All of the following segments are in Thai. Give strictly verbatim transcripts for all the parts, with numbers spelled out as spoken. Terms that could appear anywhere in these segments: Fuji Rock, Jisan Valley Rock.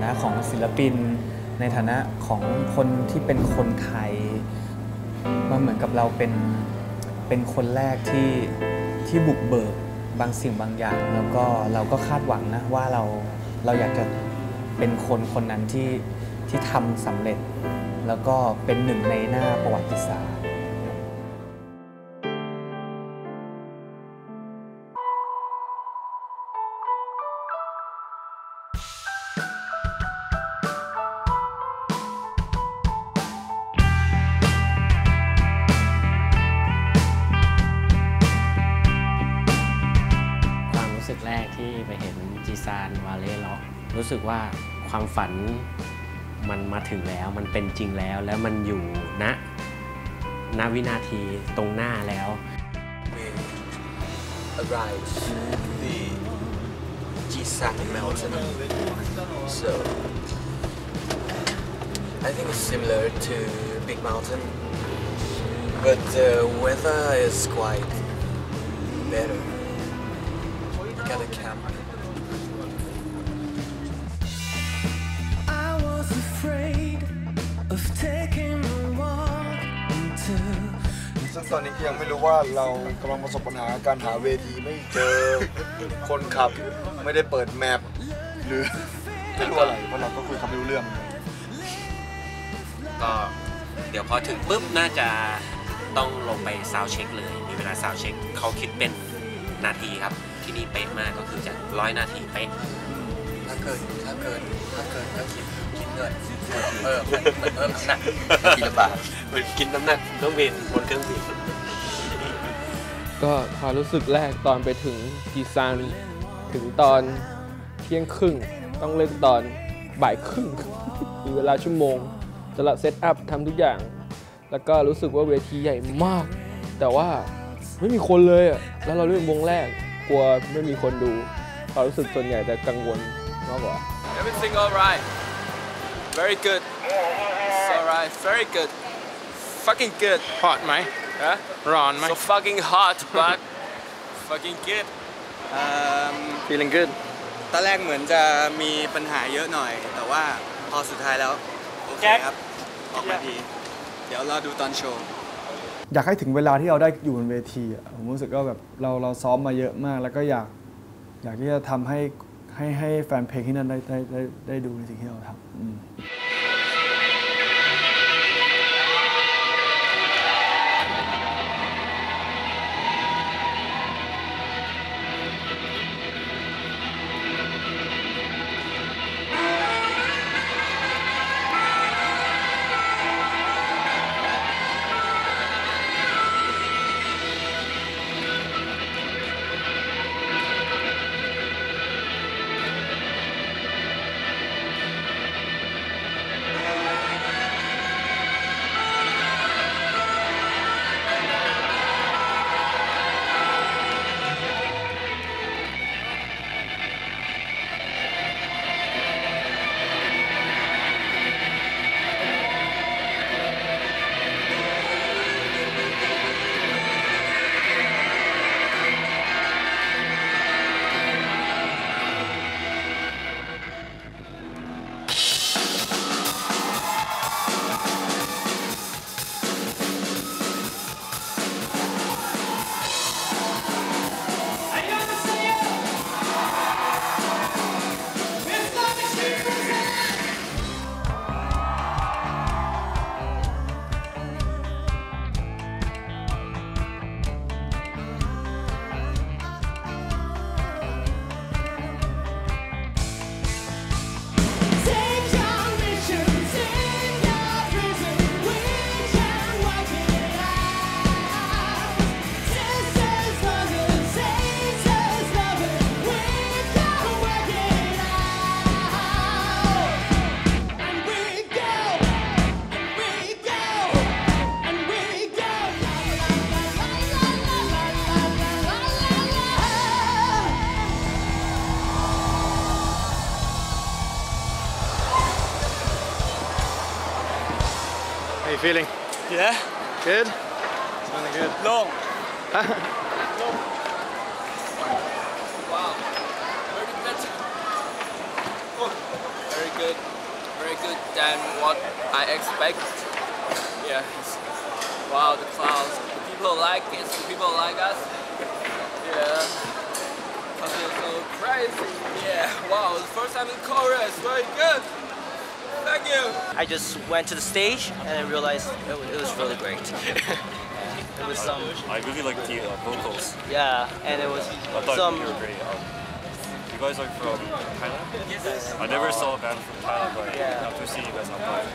ฐานะของศิลปินในฐานะของคนที่เป็นคนไทยมันเหมือนกับเราเป็นเป็นคนแรกที่ที่บุกเบิกบางสิ่งบางอย่างแล้วก็เราก็คาดหวังนะว่าเราเราอยากจะเป็นคนคนนั้นที่ที่ทำสำเร็จแล้วก็เป็นหนึ่งในหน้าประวัติศาสตร์แรกที่ไปเห็นจีซานวาเลล็อกรู้สึกว่าความฝันมันมาถึงแล้วมันเป็นจริงแล้วแล้วมันอยู่ณณวินาทีตรงหน้าแล้ว arrives the Jisan Mountain so I think it's similar to big mountain but the weather is quite better Gotta camp. I was afraid of taking a walk into. ซึ่งตอนนี้ยังไม่รู้ว่าเรากำลังประสบปัญหาการหาเวทีไม่เจอคนขับไม่ได้เปิดแมพหรือไม่รู้อะไรเพราะเราก็คุยคำไม่รู้เรื่องก็เดี๋ยวพอถึงปุ๊บน่าจะต้องลงไปซาวด์เช็คเลยมีเวลาซาวด์เช็คเขาคิดเป็นนาทีครับที่นี่เป๊ะมากก็คือจะร้อยนาทีเป๊ะถ้าเกินถ้าเกินถ้าเกินก็คิดคิดเงินเออเพิ่มเพิ่มน้ำหนักกินลำบากเหมือนกินน้ำหนักต้องเวียนบนเครื่องบินก็ความรู้สึกแรกตอนไปถึงจีซานถึงตอนเที่ยงครึ่งต้องเลิกตอนบ่ายครึ่งมีเวลาชั่วโมงสำหรับเซตอัพทำทุกอย่างแล้วก็รู้สึกว่าเวทีใหญ่มากแต่ว่าไม่มีคนเลยอ่ะแล้วเราเลือกวงแรกกลัวไม่มีคนดูความรู้สึกส่วนใหญ่จะกังวลมากกว่า Everything alright very good it's alright very good fucking good hot ไหมฮะร้อนไหม so fucking hot but fucking good um feeling good ตอนแรกเหมือนจะมีปัญหาเยอะหน่อยแต่ว่าพอสุดท้ายแล้วโอเคครับออกมาดีเดี๋ยวเราดูตอนโชว์อยากให้ถึงเวลาที่เราได้อยู่บนเวทีผมรู้สึกว่าแบบเราเราซ้อมมาเยอะมากแล้วก็อยากอยากที่จะทำให้ให้ให้แฟนเพลงที่นั่นได้ได้ได้ได้ดูในสิ่งที่เราทำHow you feeling? Yeah. Good? It's really good. Long. Long. Wow. Very better. Oh. very good, very good than what I expect. Yeah. Wow, the crowds, the people like it, the people like us. Yeah. I feel so crazy. Yeah. Wow, the first time in Korea, it's very good. Thank you. I just went to the stage and I realized it, it was really great. It was some. I really like the uh, vocals. Yeah, and it was I thought some. You were great. Um, you guys are from Thailand? Yes. I never saw a band from Thailand, but yeah. After seeing you guys on live,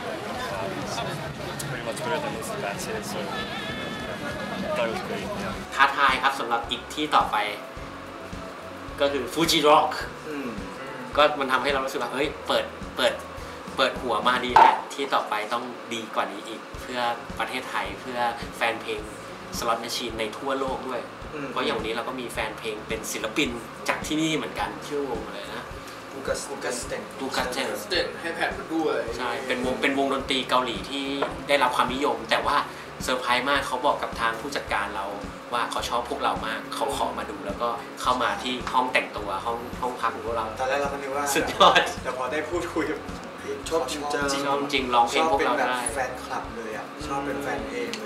it's pretty much better than this band here. So I thought it was great. ท้าทายครับสำหรับอีกที่ต่อไปก็คือ Fuji Rock ก็มันทำให้เรารู้สึกว่าเฮ้ยเปิดเปิดเปิดหัวมาดีแล้วที่ต่อไปต้องดีกว่านี้อีกเพื่อประเทศไทยเพื่อแฟนเพลงสล็อตแมชชีนในทั่วโลกด้วยเพราะอย่างนี้เราก็มีแฟนเพลงเป็นศิลปินจากที่นี่เหมือนกันชื่อวงอะไรนะดูกัสดูกัสเตนดูกัสเตนเตนให้แพทมาด้วยใช่เป็นวงเป็นวงดนตรีเกาหลีที่ได้รับความนิยมแต่ว่าเซอร์ไพรส์มากเขาบอกกับทางผู้จัดการเราว่าเขาชอบพวกเรามากเขาขอมาดูแล้วก็เข้ามาที่ห้องแต่งตัวห้องห้องพักของพวกเราตอนแรกเราคิดว่าสุดยอดแต่พอได้พูดคุยชอบจริงจริงร้องเพลงพวกเราได้ชอบเป็นแบบแฟนคลับเลยอ่ะชอบเป็นแฟนเพลง